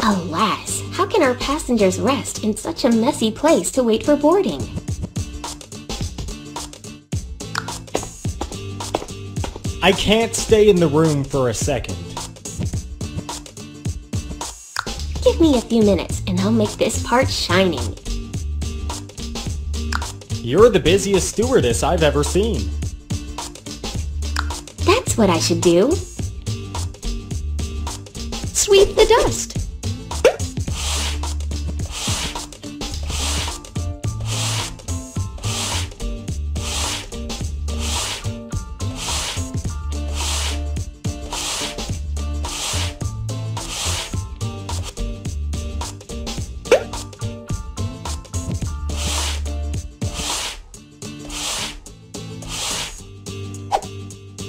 Alas, how can our passengers rest in such a messy place to wait for boarding? I can't stay in the room for a second. Give me a few minutes and I'll make this part shining. You're the busiest stewardess I've ever seen. That's what I should do. Sweep the dust.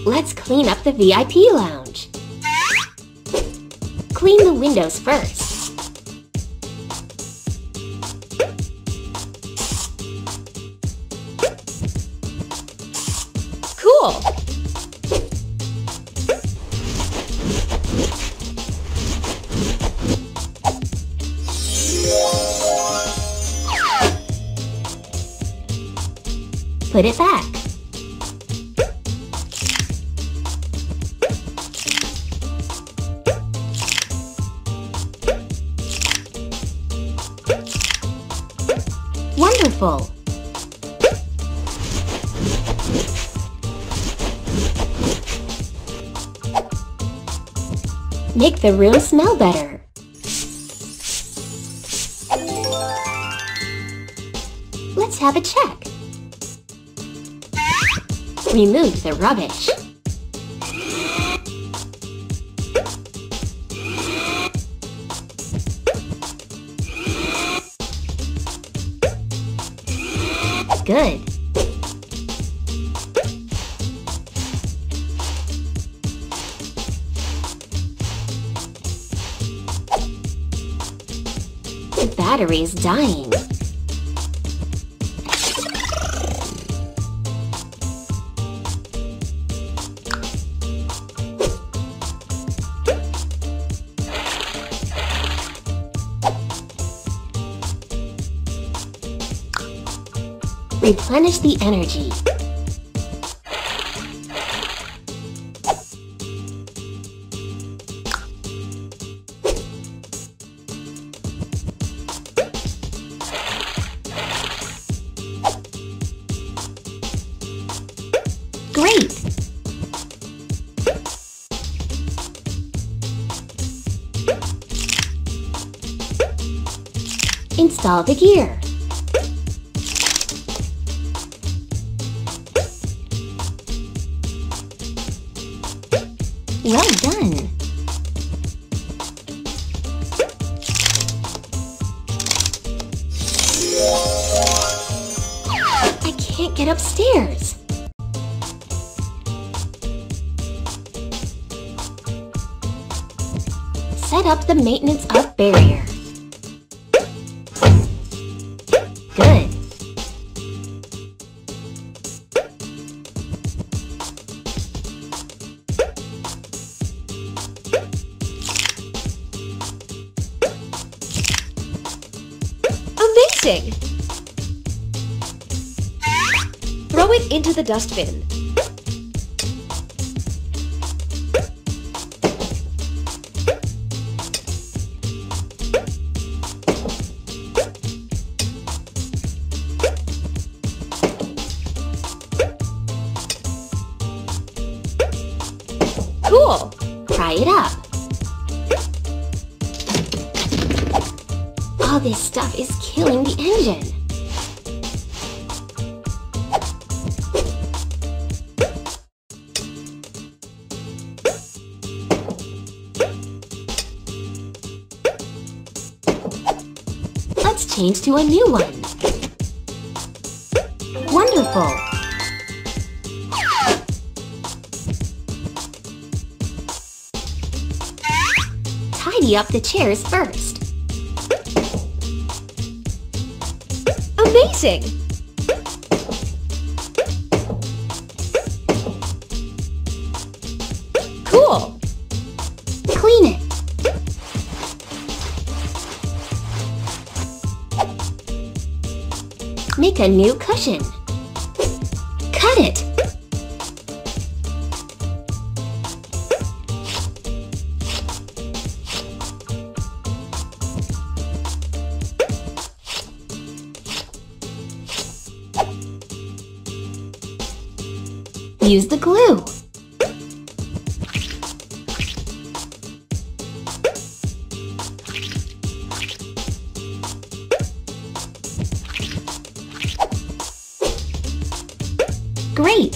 Let's clean up the VIP lounge. Clean the windows first. Cool! Put it back. Wonderful! Make the room smell better. Let's have a check. Remove the rubbish. Good. The battery is dying. Replenish the energy. Great! Install the gear. Well done! I can't get upstairs! Set up the maintenance of barrier. Good! Throw it into the dustbin. Cool! Pry it up. All this stuff is killing the engine. Let's change to a new one. Wonderful! Tidy up the chairs first. Amazing! Make a new cushion. Cut it. Use the glue. Great!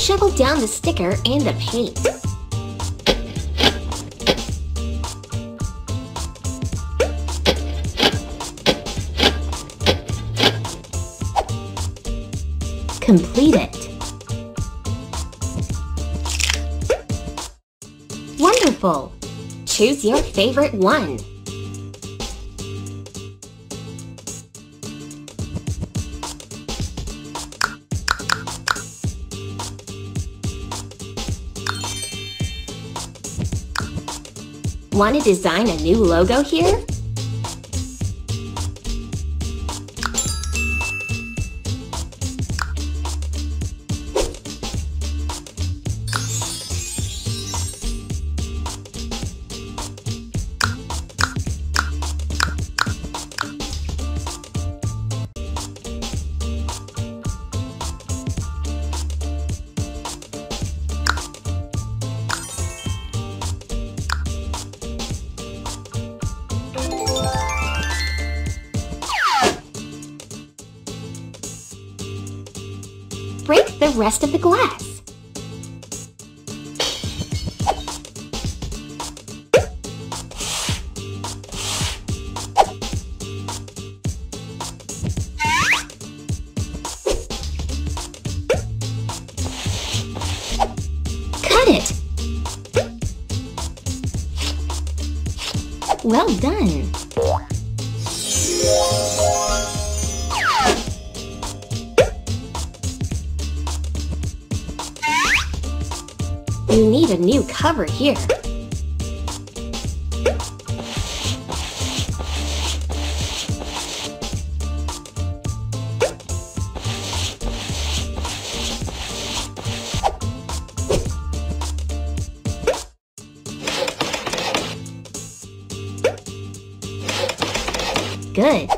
Shovel down the sticker and the paint. Complete it. Wonderful! Choose your favorite one. Want to design a new logo here? Break the rest of the glass. Cut it. Well done. You need a new cover here. Good.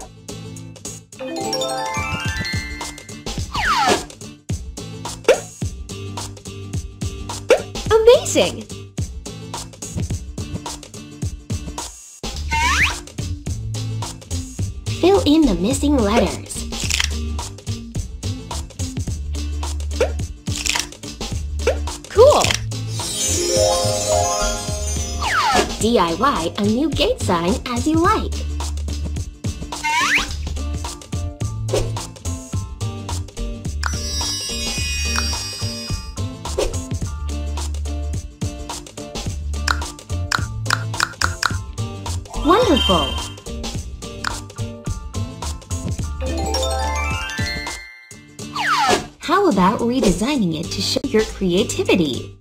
Amazing! Fill in the missing letters. Cool! DIY a new gate sign as you like. Wonderful! How about redesigning it to show your creativity?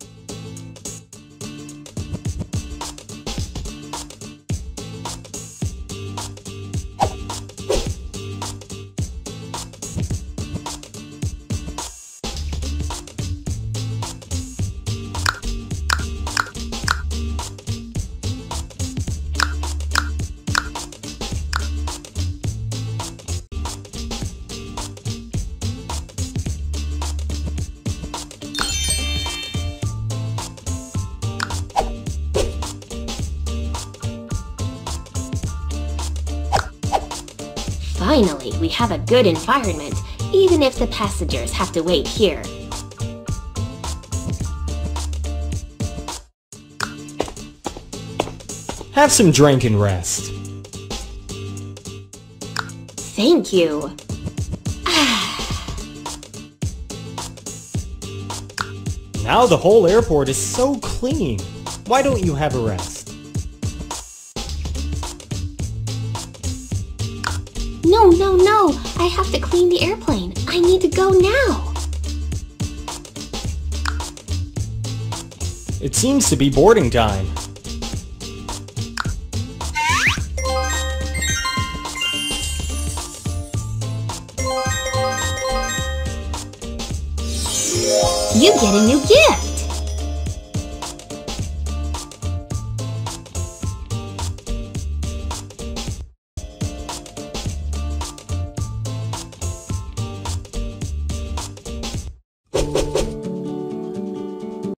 Finally, we have a good environment, even if the passengers have to wait here. Have some drink and rest. Thank you. Now the whole airport is so clean. Why don't you have a rest? No, I have to clean the airplane. I need to go now. It seems to be boarding time. You get a new gift!